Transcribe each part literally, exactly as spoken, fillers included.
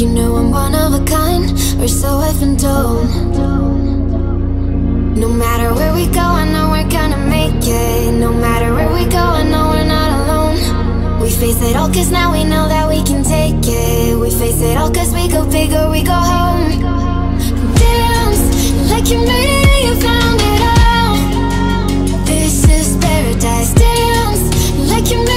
You know I'm one of a kind, or so I've been told. No matter where we go, I know we're gonna make it. No matter where we go, I know we're not alone. We face it all cause now we know that we can take it. We face it all cause we go big or we go home. Dance like you're ready, you found it all. This is paradise. Dance like you're ready.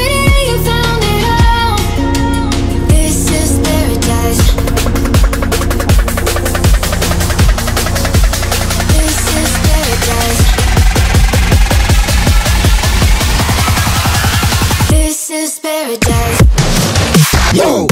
Yo!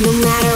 No matter